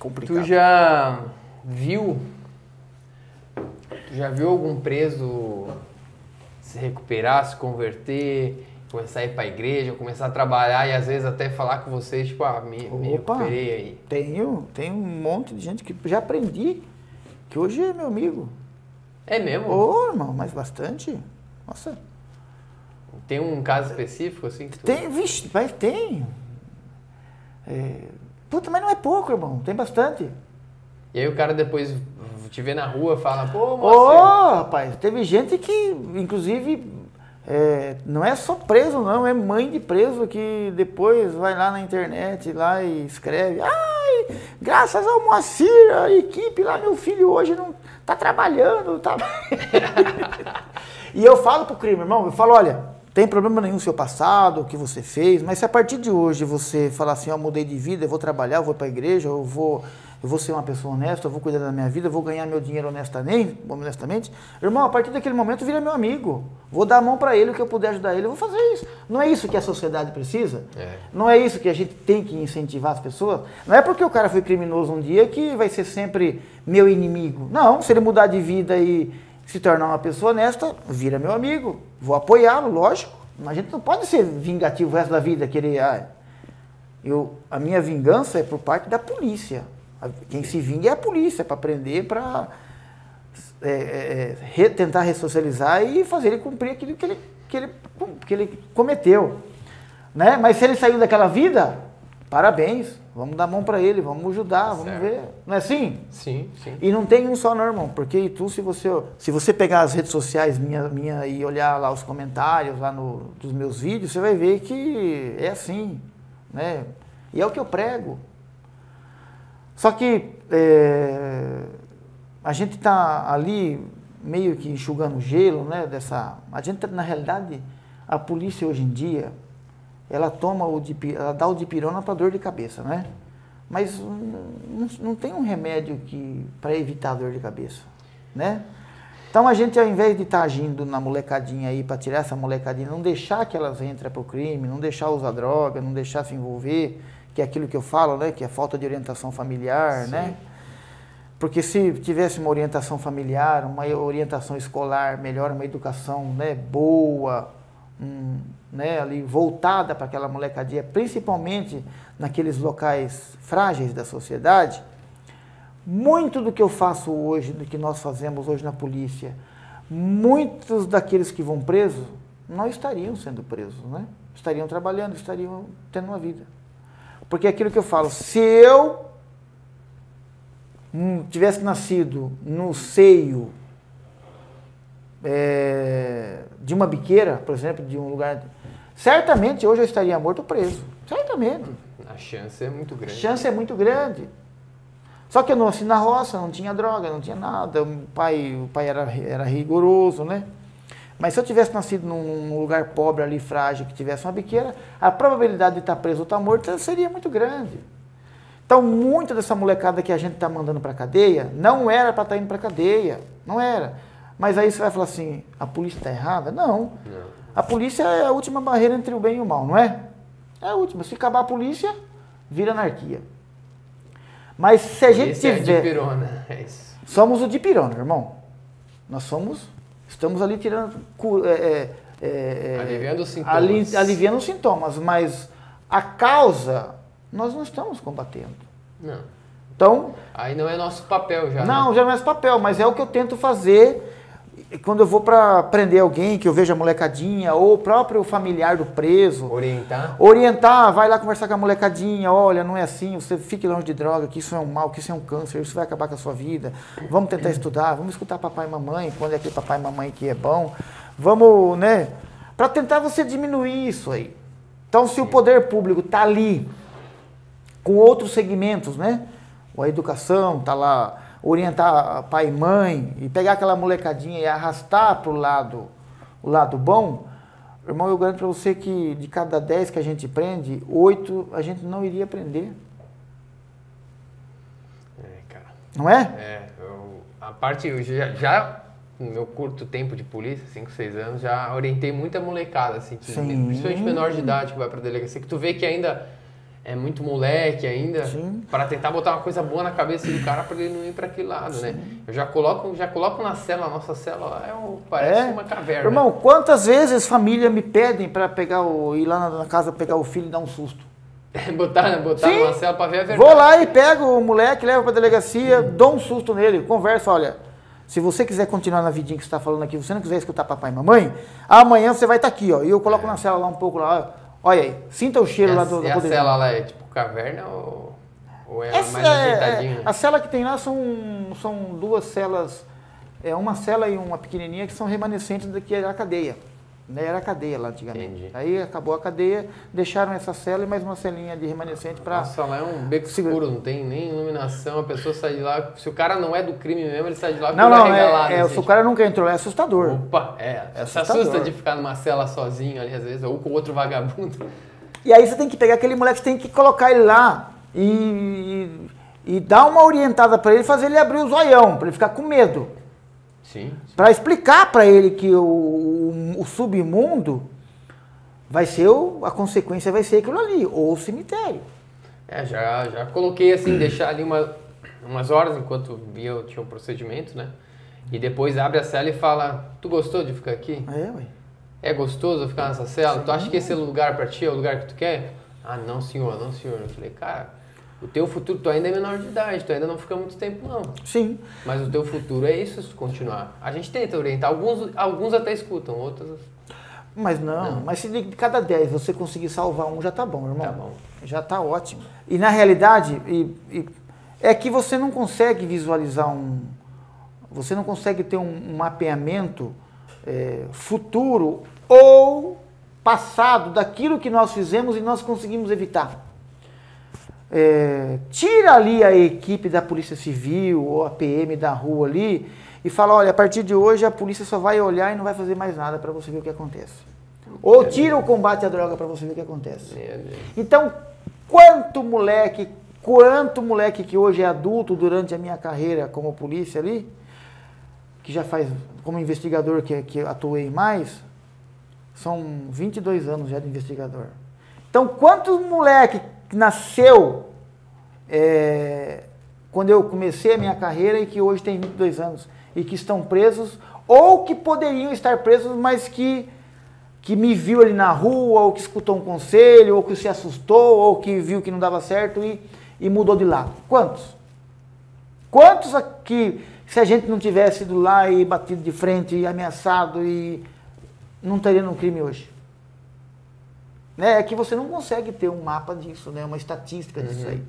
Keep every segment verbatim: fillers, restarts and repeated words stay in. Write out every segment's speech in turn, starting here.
Complicado. Tu já viu, tu já viu algum preso se recuperar, se converter, começar a ir para a igreja, começar a trabalhar e às vezes até falar com vocês, tipo, ah, me, me Opa, recuperei aí? Tenho, tenho um monte de gente que já aprendi, que hoje é meu amigo. É mesmo? Ô, oh, irmão, mas bastante. Nossa. Tem um caso específico, assim? Que tu... Tem, vixe, mas tem. É... Puta, mas não é pouco, irmão. Tem bastante. E aí o cara depois te vê na rua e fala, pô, Moacir... Ô, rapaz, teve gente que, inclusive, é, não é só preso, não. É mãe de preso que depois vai lá na internet lá e escreve. Ai, graças ao Moacir, a equipe lá, meu filho hoje não tá trabalhando, tá... E eu falo pro crime, irmão, eu falo, olha... Tem problema nenhum o seu passado, o que você fez, mas se a partir de hoje você falar assim, ó, oh, mudei de vida, eu vou trabalhar, eu vou para a igreja, eu vou, eu vou ser uma pessoa honesta, eu vou cuidar da minha vida, eu vou ganhar meu dinheiro honestamente, honestamente, irmão, a partir daquele momento vira meu amigo. Vou dar a mão para ele, o que eu puder ajudar ele, eu vou fazer isso. Não é isso que a sociedade precisa? É. Não é isso que a gente tem que incentivar as pessoas? Não é porque o cara foi criminoso um dia que vai ser sempre meu inimigo. Não, se ele mudar de vida e se tornar uma pessoa honesta, vira meu amigo. Vou apoiá-lo, lógico. Mas a gente não pode ser vingativo o resto da vida. Querer, ah, eu, a minha vingança é por parte da polícia. Quem se vinga é a polícia, para prender, para é, é, re, tentar ressocializar e fazer ele cumprir aquilo que ele, que ele, que ele cometeu. Né? Mas se ele saiu daquela vida, parabéns. Vamos dar a mão para ele, vamos ajudar, vamos certo. ver. Não é assim? Sim, sim. E não tem um só, não, irmão. Porque tu, se você, se você pegar as redes sociais minha, minha e olhar lá os comentários lá no, dos meus vídeos, você vai ver que é assim, né? E é o que eu prego. Só que é, a gente tá ali meio que enxugando o gelo, né? Dessa, a gente, na realidade, a polícia hoje em dia... Ela toma o dip, ela dá o dipirona para dor de cabeça, né? Mas não, não tem um remédio que para evitar a dor de cabeça, né? Então a gente, ao invés de estar agindo na molecadinha aí para tirar essa molecadinha, não deixar que elas entrem pro crime, não deixar usar droga, não deixar se envolver, que é aquilo que eu falo, né? Que é falta de orientação familiar, Sim. né? Porque se tivesse uma orientação familiar, uma orientação escolar melhor, uma educação, né? Boa, um, né, ali voltada para aquela molecadinha, principalmente naqueles locais frágeis da sociedade, muito do que eu faço hoje, do que nós fazemos hoje na polícia, muitos daqueles que vão presos não estariam sendo presos, né? Estariam trabalhando, estariam tendo uma vida. Porque é aquilo que eu falo, se eu tivesse nascido no seio é, de uma biqueira, por exemplo, de um lugar... Certamente hoje eu estaria morto ou preso. Certamente. A chance é muito grande. A chance é muito grande. Só que eu nasci na roça, não tinha droga, não tinha nada. O pai, o pai era, era rigoroso, né? Mas se eu tivesse nascido num lugar pobre ali, frágil, que tivesse uma biqueira, a probabilidade de estar preso ou estar morto seria muito grande. Então, muita dessa molecada que a gente está mandando para a cadeia, não era para estar indo para a cadeia. Não era. Mas aí você vai falar assim, a polícia está errada? Não. Não. A polícia é a última barreira entre o bem e o mal, não é? É a última. Se acabar a polícia, vira anarquia. Mas se a gente tiver... Esse é o dipirona, é isso. Somos o dipirona, irmão. Nós somos... Estamos ali tirando... É, é, aliviando os sintomas. Ali, aliviando os sintomas, mas a causa nós não estamos combatendo. Não. Então... Aí não é nosso papel já. Não, né? Já não é nosso papel, mas é o que eu tento fazer... Quando eu vou para prender alguém, que eu vejo a molecadinha, ou o próprio familiar do preso... Orientar? Orientar, vai lá conversar com a molecadinha, olha, não é assim, você fique longe de droga, que isso é um mal, que isso é um câncer, isso vai acabar com a sua vida. Vamos tentar estudar, vamos escutar papai e mamãe, quando é aquele papai e mamãe que é bom. Vamos, né? Para tentar você diminuir isso aí. Então, se Sim. o poder público tá ali, com outros segmentos, né? Ou a educação tá lá... orientar pai e mãe e pegar aquela molecadinha e arrastar para o lado, o lado bom, irmão, eu garanto para você que de cada dez que a gente prende, oito a gente não iria prender. É, cara. Não é? É, eu, a parte, eu já, já no meu curto tempo de polícia, cinco, seis anos, já orientei muita molecada, assim, que, principalmente menor de idade que vai para a delegacia, que tu vê que ainda... é muito moleque ainda, para tentar botar uma coisa boa na cabeça do cara para ele não ir para aquele lado, sim, né? Eu já coloco, já coloco na célula, a nossa célula é um, parece é. uma caverna. Irmão, quantas vezes família me pedem para pegar o, ir lá na casa pegar o filho e dar um susto? botar botar sim. numa célula para ver a verdade. Vou lá e pego o moleque, levo para a delegacia, hum. dou um susto nele, converso, olha, se você quiser continuar na vidinha que você está falando aqui, você não quiser escutar papai e mamãe, amanhã você vai estar tá aqui, ó, e eu coloco é. na célula lá um pouco, lá, olha aí, sinta o cheiro é, lá do... do é a cela lá é tipo caverna ou, ou é essa mais ajeitadinha? É, a cela que tem lá são, são duas celas, é uma cela e uma pequenininha que são remanescentes da que era a cadeia. Né? Era a cadeia lá antigamente. Entendi. Aí acabou a cadeia, deixaram essa cela e mais uma celinha de remanescente para... Nossa, lá é um beco escuro, não tem nem iluminação, a pessoa sai de lá... Se o cara não é do crime mesmo, ele sai de lá... Não, não, é, é, se o cara nunca entrou, é assustador. Opa, é, é se assusta de ficar numa cela sozinho ali às vezes, ou com outro vagabundo. E aí você tem que pegar aquele moleque, tem que colocar ele lá e, e, e dar uma orientada para ele, fazer ele abrir o zoião, para ele ficar com medo. Sim, sim. Para explicar para ele que o, o, o submundo vai ser, o, a consequência vai ser aquilo ali, ou o cemitério. É, já, já coloquei assim, deixar ali uma, umas horas enquanto via, tinha o procedimento, né? E depois abre a cela e fala, tu gostou de ficar aqui? É, ué. É gostoso ficar nessa cela? Sim. Tu acha que esse é o lugar para ti, é o lugar que tu quer? Ah, não senhor, não senhor. Eu falei, cara... O teu futuro, tu ainda é menor de idade, tu ainda não fica muito tempo, não. Sim. Mas o teu futuro é isso, se continuar. A gente tenta orientar, alguns, alguns até escutam, outros... Mas não, não. Mas se de cada dez você conseguir salvar um, já tá bom, irmão. Tá bom. Já tá ótimo. E na realidade, e, e, é que você não consegue visualizar um... Você não consegue ter um, um mapeamento é, futuro ou passado daquilo que nós fizemos e nós conseguimos evitar. É, tira ali a equipe da Polícia Civil ou a P M da rua ali e fala, olha, a partir de hoje a polícia só vai olhar e não vai fazer mais nada para você ver o que acontece. Ou tira o combate à droga para você ver o que acontece. Então, quanto moleque, quanto moleque que hoje é adulto durante a minha carreira como polícia ali, que já faz, como investigador que, que atuei mais, são vinte e dois anos já de investigador. Então, quantos moleque que nasceu é, quando eu comecei a minha carreira e que hoje tem vinte e dois anos e que estão presos ou que poderiam estar presos, mas que, que me viu ali na rua ou que escutou um conselho ou que se assustou ou que viu que não dava certo e, e mudou de lado. Quantos? Quantos aqui, se a gente não tivesse ido lá e batido de frente e ameaçado e não estaria num crime hoje? É que você não consegue ter um mapa disso, né? Uma estatística disso uhum. aí.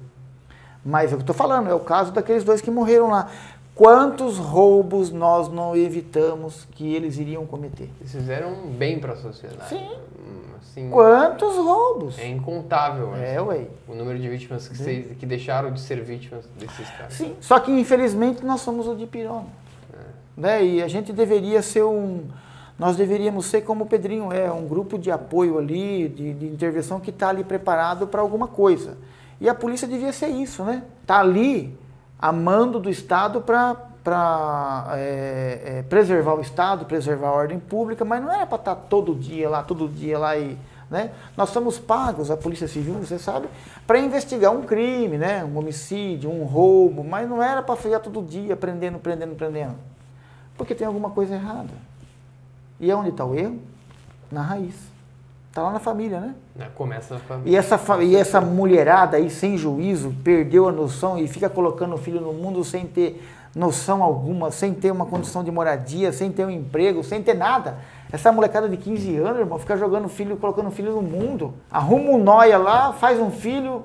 Mas é o que eu estou falando, é o caso daqueles dois que morreram lá. Quantos roubos nós não evitamos que eles iriam cometer? Eles fizeram um bem para a sociedade. Sim. Assim, quantos roubos? É incontável. É, assim, ué. O número de vítimas que, vocês, que deixaram de ser vítimas desses caras. Sim, só que infelizmente nós somos o de pirona. É. Né? E a gente deveria ser um... Nós deveríamos ser como o Pedrinho é, um grupo de apoio ali, de, de intervenção que está ali preparado para alguma coisa. E a polícia devia ser isso, né? Está ali a mando do Estado para é, é, preservar o Estado, preservar a ordem pública, mas não era para estar todo dia lá, todo dia lá e... Né? Nós somos pagos, a Polícia Civil, você sabe, para investigar um crime, né? Um homicídio, um roubo, mas não era para ficar todo dia prendendo, prendendo, prendendo. Porque tem alguma coisa errada. E onde está o erro? Na raiz. Está lá na família, né? Começa na família. E essa, fa e essa mulherada aí, sem juízo, perdeu a noção e fica colocando o filho no mundo sem ter noção alguma, sem ter uma condição de moradia, sem ter um emprego, sem ter nada. Essa molecada de quinze anos, irmão, fica jogando filho, colocando o filho no mundo. Arruma um nóia lá, faz um filho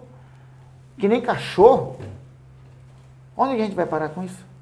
que nem cachorro. Onde a gente vai parar com isso?